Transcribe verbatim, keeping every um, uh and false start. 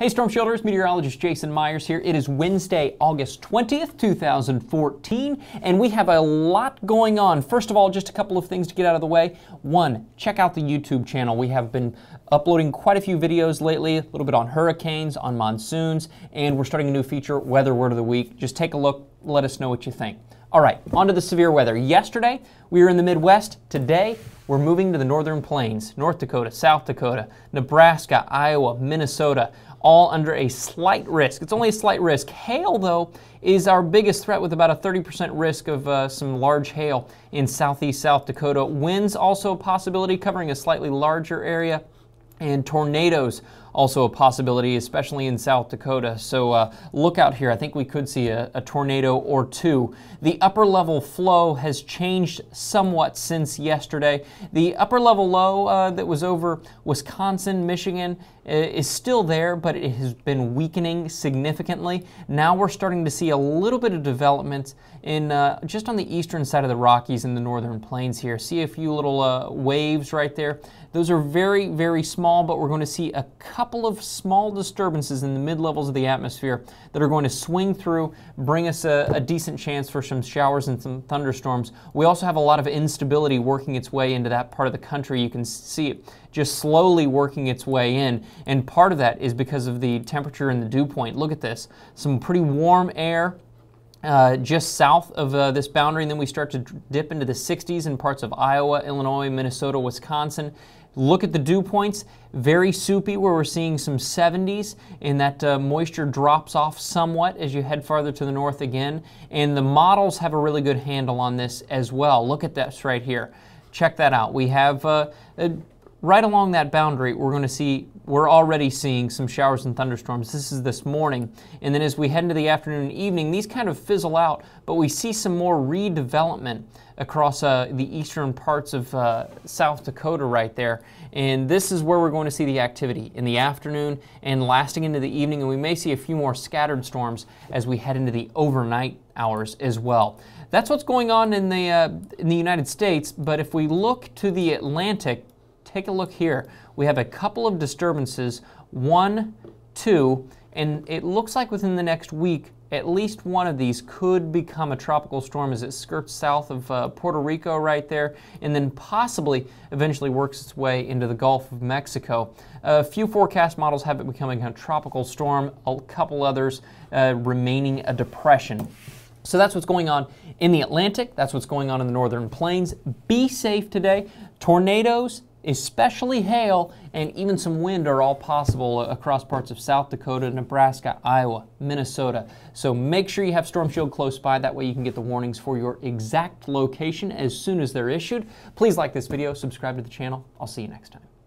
Hey Storm Shielders, meteorologist Jason Myers here. It is Wednesday, August twentieth, two thousand fourteen, and we have a lot going on. First of all, just a couple of things to get out of the way. One, check out the YouTube channel. We have been uploading quite a few videos lately, a little bit on hurricanes, on monsoons, and we're starting a new feature, Weather Word of the Week. Just take a look, let us know what you think. All right, on to the severe weather. Yesterday, we were in the Midwest. Today, we're moving to the Northern Plains, North Dakota, South Dakota, Nebraska, Iowa, Minnesota, all under a slight risk. It's only a slight risk. Hail, though, is our biggest threat with about a thirty percent risk of uh, some large hail in southeast South Dakota. Winds also a possibility, covering a slightly larger area. And tornadoes also a possibility, especially in South Dakota. So uh, look out here. I think we could see a, a tornado or two. The upper level flow has changed somewhat since yesterday. The upper level low uh, that was over Wisconsin, Michigan is still there, but it has been weakening significantly. Now we're starting to see a little bit of development in uh, just on the eastern side of the Rockies and the Northern Plains here. See a few little uh, waves right there. Those are very, very small, but we're going to see a couple of small disturbances in the mid-levels of the atmosphere that are going to swing through, bring us a, a decent chance for some showers and some thunderstorms. We also have a lot of instability working its way into that part of the country. You can see it just slowly working its way in, and part of that is because of the temperature and the dew point. Look at this. Some pretty warm air Uh, just south of uh, this boundary, and then we start to dip into the sixties in parts of Iowa, Illinois, Minnesota, Wisconsin. Look at the dew points, very soupy, where we're seeing some seventies, and that uh, moisture drops off somewhat as you head farther to the north again. And the models have a really good handle on this as well. Look at this right here. Check that out. We have uh, a right along that boundary, we're going to see, we're already seeing some showers and thunderstorms. This is this morning. And then as we head into the afternoon and evening, these kind of fizzle out, but we see some more redevelopment across uh, the eastern parts of uh, South Dakota right there. And this is where we're going to see the activity in the afternoon and lasting into the evening. And we may see a few more scattered storms as we head into the overnight hours as well. That's what's going on in the, uh, in the United States. But if we look to the Atlantic, take a look here. We have a couple of disturbances, one, two, and it looks like within the next week, at least one of these could become a tropical storm as it skirts south of uh, Puerto Rico right there, and then possibly eventually works its way into the Gulf of Mexico. A few forecast models have it becoming a tropical storm, a couple others uh, remaining a depression. So that's what's going on in the Atlantic. That's what's going on in the Northern Plains. Be safe today. Tornadoes, especially hail, and even some wind are all possible across parts of South Dakota, Nebraska, Iowa, Minnesota. So make sure you have Storm Shield close by. That way you can get the warnings for your exact location as soon as they're issued. Please like this video, subscribe to the channel. I'll see you next time.